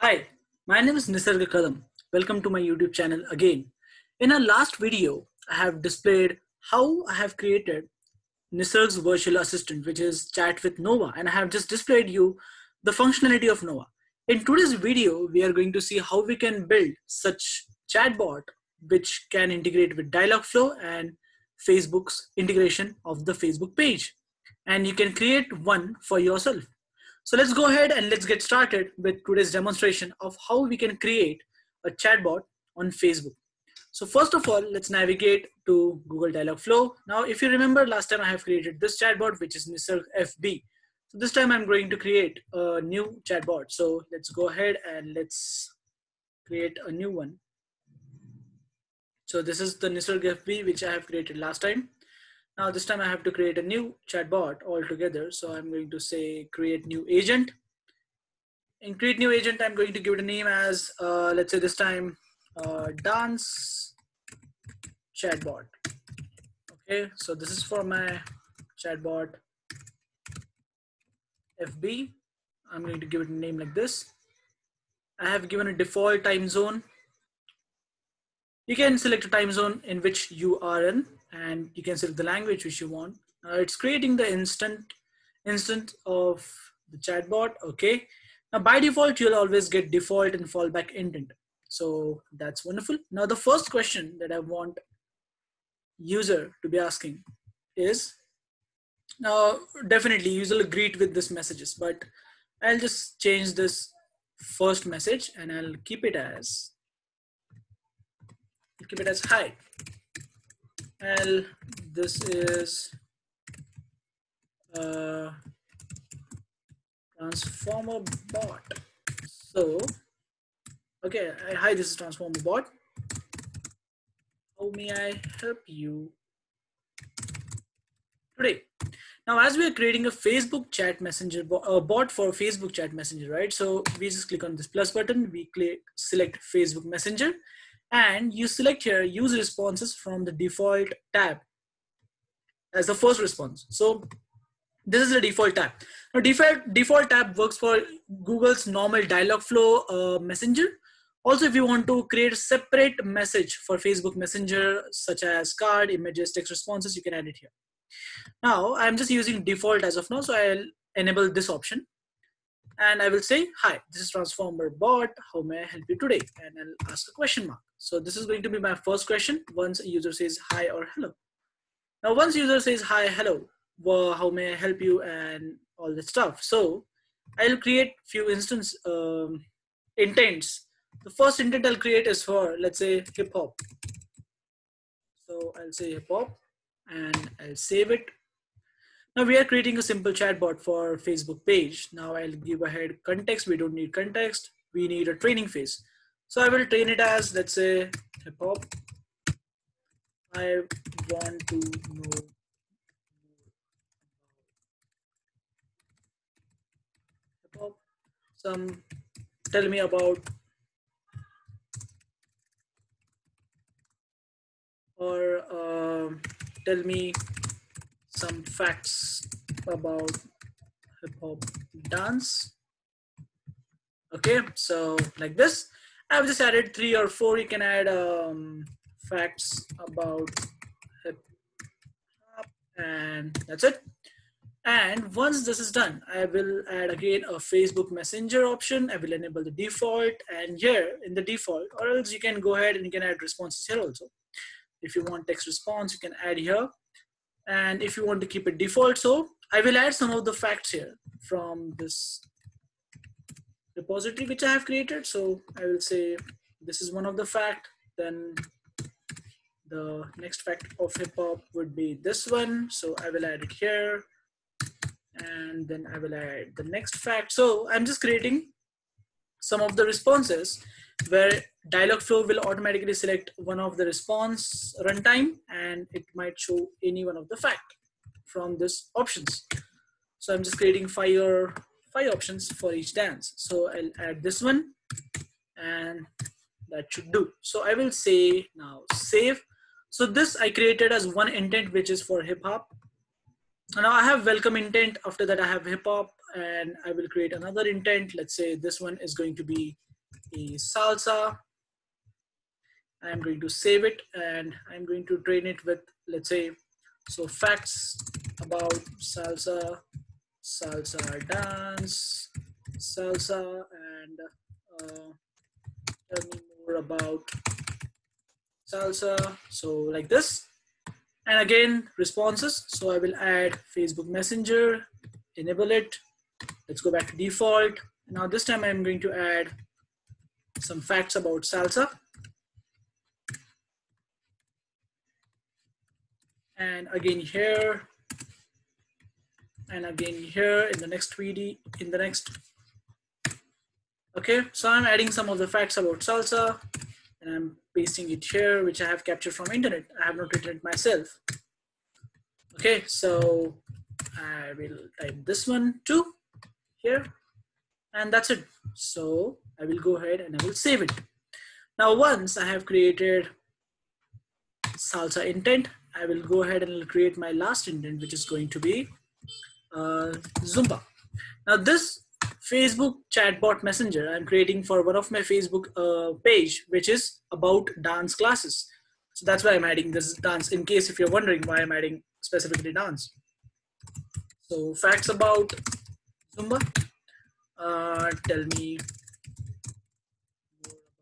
Hi, my name is Nisarg Kadam. Welcome to my YouTube channel again. In our last video, I have displayed how I have created Nisarg's virtual assistant, which is chat with Nova, and I have just displayed you the functionality of Nova. In today's video, we are going to see how we can build such chatbot, which can integrate with Dialogflow and Facebook's integration of the Facebook page. And you can create one for yourself. So let's go ahead and let's get started with today's demonstration of how we can create a chatbot on Facebook. So first of all, let's navigate to Google Dialogflow. Now, if you remember last time I have created this chatbot, which is Nisarg FB. So this time I'm going to create a new chatbot. So let's go ahead and let's create a new one. So this is the Nisarg FB, which I have created last time. Now this time I have to create a new chatbot altogether. So I'm going to say create new agent. In create new agent, I'm going to give it a name as, let's say this time, dance chatbot. Okay, so this is for my chatbot FB. I'm going to give it a name like this. I have given a default time zone. You can select a time zone in which you are in, and you can select the language which you want. It's creating the instance of the chatbot. Okay. Now by default, you'll always get default and fallback intent. So that's wonderful. Now the first question that I want user to be asking is, now definitely user will greet with these messages, but I'll just change this first message and I'll keep it as hi. Well, this is Transformer Bot. So, okay, hi, this is Transformer Bot. How may I help you today? Now, as we are creating a Facebook chat messenger bot for Facebook chat messenger, right? So we just click on this plus button. We click select Facebook Messenger. And you select here, use responses from the default tab as the first response. So this is the default tab. Now default tab works for Google's normal Dialogflow Messenger. Also, if you want to create a separate message for Facebook Messenger, such as card, images, text responses, you can add it here. Now I'm just using default as of now. So I'll enable this option. And I will say, hi, this is Transformer Bot. How may I help you today? And I'll ask a question mark. So this is going to be my first question once a user says hi or hello. Now, once user says hi, hello, well, how may I help you and all that stuff. So I'll create few instance intents. The first intent I'll create is for, let's say, hip hop. So I'll say hip hop and I'll save it. Now we are creating a simple chatbot for Facebook page. Now I'll give ahead context. We don't need context. We need a training phase. So I will train it as, let's say, hip hop. I want to know hip hop. Some tell me about or tell me some facts about hip hop dance. Okay, so like this, I've just added 3 or 4. You can add facts about hip hop, and that's it. And once this is done, I will add again a Facebook Messenger option. I will enable the default, and here in the default, or else you can go ahead and you can add responses here also. If you want text response, you can add here. And if you want to keep it default, so I will add some of the facts here from this repository which I have created. So I will say this is one of the fact. Then the next fact of hip hop would be this one. So I will add it here, and then I will add the next fact. So I'm just creating some of the responses where Dialogflow will automatically select one of the response runtime, and it might show any one of the fact from this options. So I'm just creating five options for each dance. So I'll add this one, and that should do. So I will say now save. So this I created as one intent, which is for hip hop. Now I have welcome intent. After that I have hip hop, and I will create another intent. Let's say this one is going to be is salsa. I'm going to save it and I'm going to train it with, let's say, so facts about salsa, salsa dance, salsa, and tell me more about salsa. So like this, and again, responses. So I will add Facebook Messenger, enable it. Let's go back to default. Now this time I'm going to add some facts about salsa. And again here, and again here in the next VD, in the next. Okay, so I'm adding some of the facts about salsa and I'm pasting it here, which I have captured from internet. I have not written it myself. Okay, so I will type this one too here, and that's it. So I will go ahead and I will save it. Now, once I have created salsa intent, I will go ahead and create my last intent, which is going to be Zumba. Now this Facebook chatbot messenger I'm creating for one of my Facebook page, which is about dance classes. So that's why I'm adding this dance, in case if you're wondering why I'm adding specifically dance. So facts about Zumba, tell me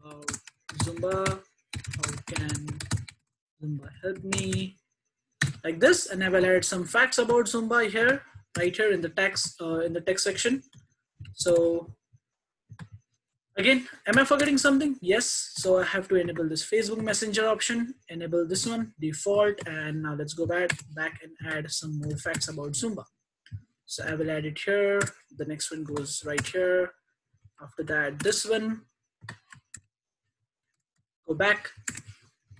more about Zumba, how can Zumba help me, like this, and I will add some facts about Zumba here, right here in the text section. So again, am I forgetting something? Yes. So I have to enable this Facebook Messenger option, enable this one default, and now let's go back and add some more facts about Zumba. So I will add it here. The next one goes right here. After that, this one, go back.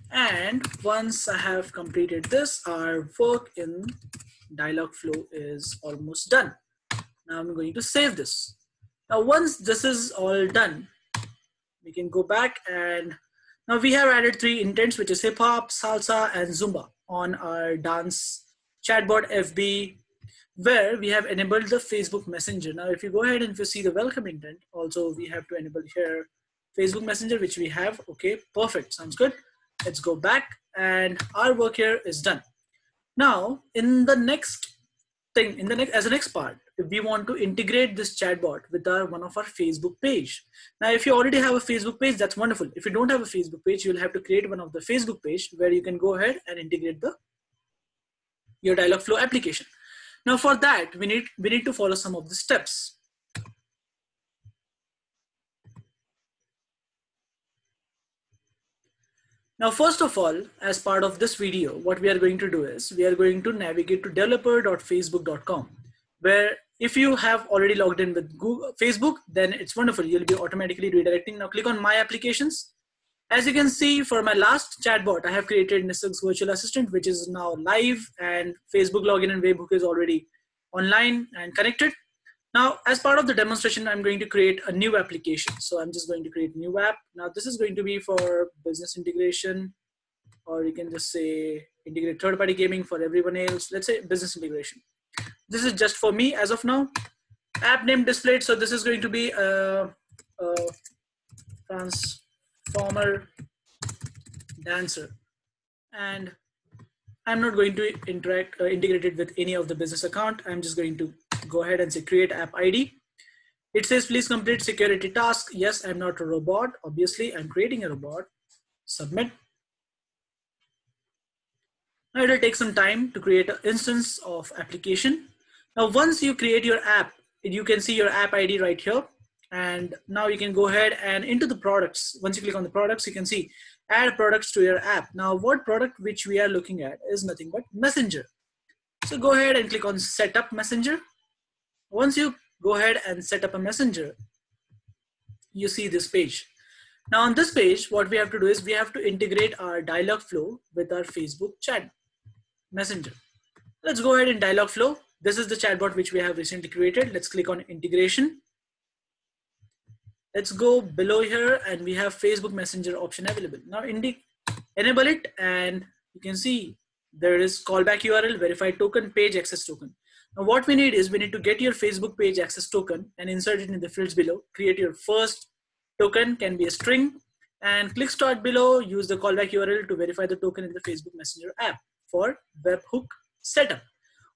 And once I have completed this, our work in Dialogflow is almost done. Now I'm going to save this. Now once this is all done, we can go back, and now we have added three intents, which is hip hop, salsa, and Zumba on our dance chatbot FB, where we have enabled the Facebook Messenger. Now if you go ahead and if you see the welcome intent, also we have to enable here Facebook Messenger, which we have. Okay, perfect, sounds good. Let's go back, and our work here is done. Now in the next thing, as the next part, we want to integrate this chatbot with one of our Facebook page. Now if you already have a Facebook page, that's wonderful. If you don't have a Facebook page, you'll have to create one of the Facebook page where you can go ahead and integrate your Dialogflow application. Now for that, we need to follow some of the steps. Now, first of all, as part of this video, what we are going to do is we are going to navigate to developer.facebook.com, where if you have already logged in with Google, Facebook, then it's wonderful. You'll be automatically redirecting. Now click on My Applications. As you can see, for my last chatbot, I have created Nisarg's virtual assistant, which is now live, and Facebook login and webhook is already online and connected. Now, as part of the demonstration, I'm going to create a new application. So I'm just going to create new app. Now this is going to be for business integration, or you can just say integrate third-party gaming for everyone else. Let's say business integration. This is just for me as of now. App name displayed. So this is going to be Transformer dancer, and I'm not going to integrate it with any of the business account. I'm just going to go ahead and say create app ID. It says please complete security task. Yes, I'm not a robot. Obviously, I'm creating a robot. Submit. Now it'll take some time to create an instance of application. Now once you create your app, you can see your app ID right here. And now you can go ahead and into the products. Once you click on the products, you can see add products to your app. Now what product which we are looking at is nothing but Messenger. So go ahead and click on set up Messenger. Once you go ahead and set up a Messenger, you see this page. Now on this page, what we have to do is we have to integrate our Dialogflow with our Facebook chat messenger. Let's go ahead and Dialogflow. This is the chatbot which we have recently created. Let's click on integration. Let's go below here, and we have Facebook Messenger option available. Now enable it, and you can see there is callback URL, verified token, page access token. Now what we need is we need to get your Facebook page access token and insert it in the fields below, create your first Token can be a string. And click start below, use the callback URL to verify the token in the Facebook Messenger app for webhook setup.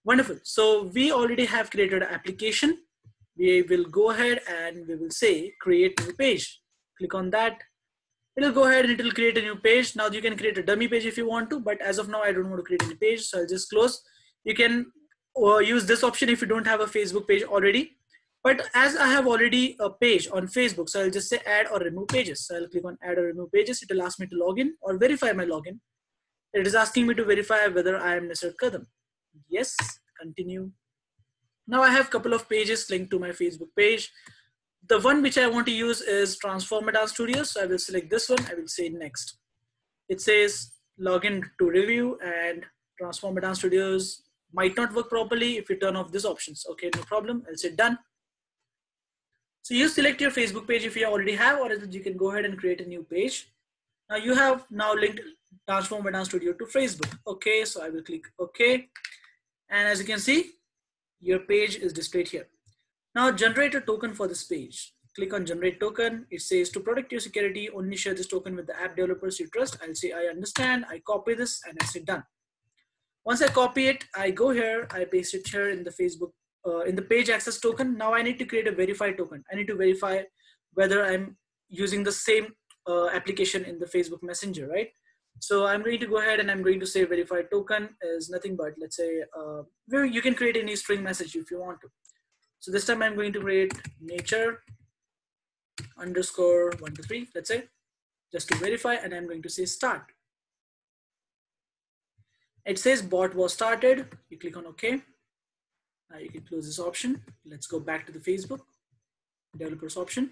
Wonderful. So we already have created an application. We will go ahead and we will say create new page. Click on that. It'll go ahead and it'll create a new page. Now you can create a dummy page if you want to, but as of now, I don't want to create any page. So I'll just close. You can use this option if you don't have a Facebook page already. But as I have already a page on Facebook, so I'll just say add or remove pages. So I'll click on add or remove pages. It'll ask me to log in or verify my login. It is asking me to verify whether I am Nisarg Kadam. Yes, continue. Now I have a couple of pages linked to my Facebook page. The one which I want to use is Transform Adam Studios. So I will select this one. I will say next. It says login to review and Transform Adam Studios might not work properly if you turn off these options. Okay, no problem. I'll say done. So you select your Facebook page if you already have, or else you can go ahead and create a new page. Now you have now linked Transform Adam Studio to Facebook. Okay, so I will click OK. And as you can see, your page is displayed here. Now generate a token for this page. Click on generate token. It says to protect your security, only share this token with the app developers you trust. I'll say I understand, I copy this and I say done. Once I copy it, I go here, I paste it here in the Facebook in the page access token. Now I need to create a verify token. I need to verify whether I'm using the same application in the Facebook Messenger, right? So I'm going to go ahead and I'm going to say verify token is nothing but, let's say, you can create any string message if you want to. So this time I'm going to create nature underscore 123, let's say, just to verify, and I'm going to say start. It says bot was started. You click on OK. Now you can close this option. Let's go back to the Facebook developers option.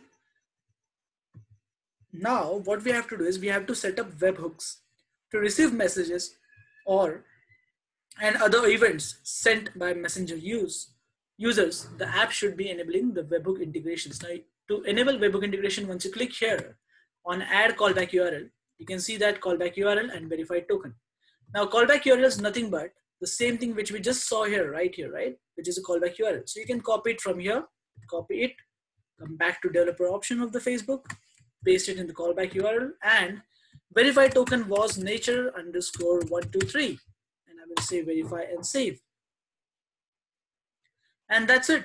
Now what we have to do is we have to set up webhooks to receive messages and other events sent by Messenger users. The app should be enabling the webhook integrations. Now to enable webhook integration, once you click here on add callback URL, you can see that callback URL and verified token. Now callback URL is nothing but the same thing which we just saw here, right here, right? Which is a callback URL. So you can copy it from here, copy it, come back to developer option of the Facebook, paste it in the callback URL, and verify token was nature underscore 123. And I will say verify and save. And that's it.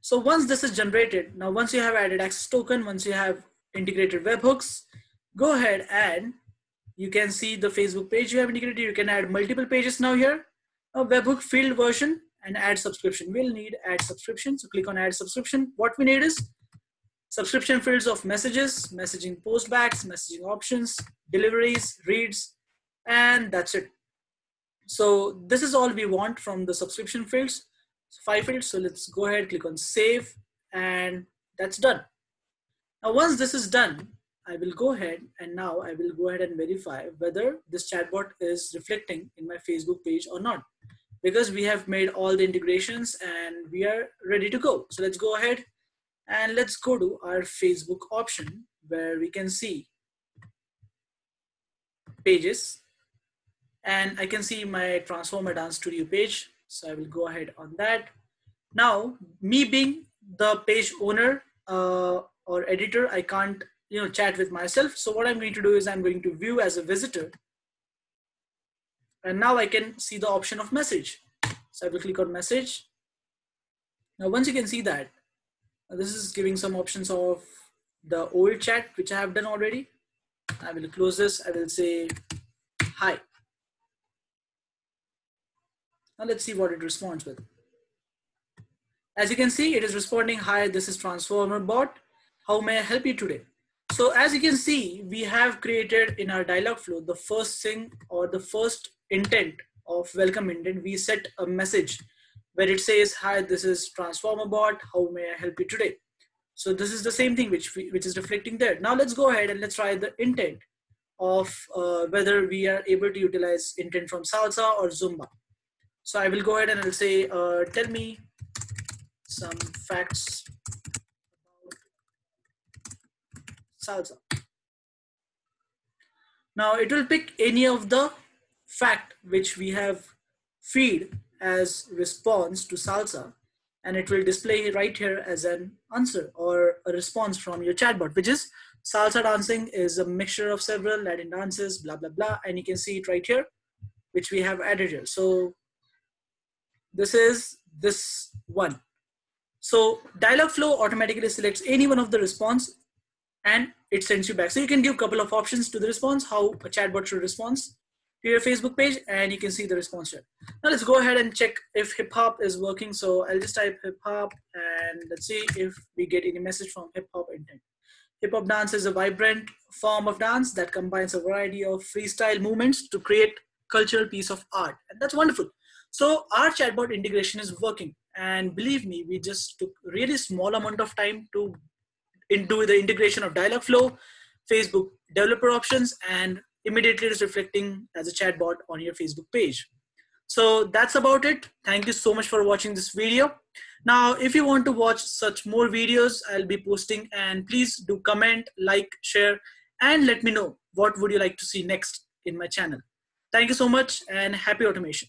So once this is generated, now once you have added access token, once you have integrated webhooks, go ahead and you can see the Facebook page you have integrated. You can add multiple pages now here. A webhook field version and add subscription. We'll need add subscription. So click on add subscription. What we need is subscription fields of messages, messaging postbacks, messaging options, deliveries, reads, and that's it. So this is all we want from the subscription fields, 5 fields. So let's go ahead, click on save, and that's done. Now, once this is done, I will go ahead and now I will go ahead and verify whether this chatbot is reflecting in my Facebook page or not, because we have made all the integrations and we are ready to go. So let's go ahead and let's go to our Facebook option where we can see pages, and I can see my Transform Adam Studio page. So I will go ahead on that. Now me being the page owner or editor, I can't chat with myself. So what I'm going to do is I'm going to view as a visitor. And now I can see the option of message. So I will click on message. Now, once you can see that, this is giving some options of the old chat, which I have done already. I will close this. I will say, hi. Now let's see what it responds with. As you can see, it is responding, hi, this is Transformer Bot. How may I help you today? So as you can see, we have created in our Dialogflow the first thing or the first intent of welcome intent. We set a message where it says, hi, this is Transformer Bot. How may I help you today? So this is the same thing which is reflecting there. Now let's go ahead and let's try the intent of whether we are able to utilize intent from Salsa or Zumba. So I will go ahead and I'll say, tell me some facts. Salsa. Now it will pick any of the fact which we have feed as response to salsa, and it will display right here as an answer or a response from your chatbot, which is salsa dancing is a mixture of several Latin dances, blah, blah, blah. And you can see it right here, which we have added here. So this is this one. So Dialogflow automatically selects any one of the response and it sends you back. So you can give a couple of options to the response, how a chatbot should respond to your Facebook page, and you can see the response here. Now let's go ahead and check if hip hop is working. So I'll just type hip hop and let's see if we get any message from hip hop intent. Hip hop dance is a vibrant form of dance that combines a variety of freestyle movements to create cultural piece of art. And that's wonderful. So our chatbot integration is working. And believe me, we just took really small amount of time to do the integration of Dialogflow, Facebook developer options, and immediately it is reflecting as a chatbot on your Facebook page. So that's about it. Thank you so much for watching this video. Now, if you want to watch such more videos, I'll be posting, and please do comment, like, share, and let me know what would you like to see next in my channel. Thank you so much and happy automation.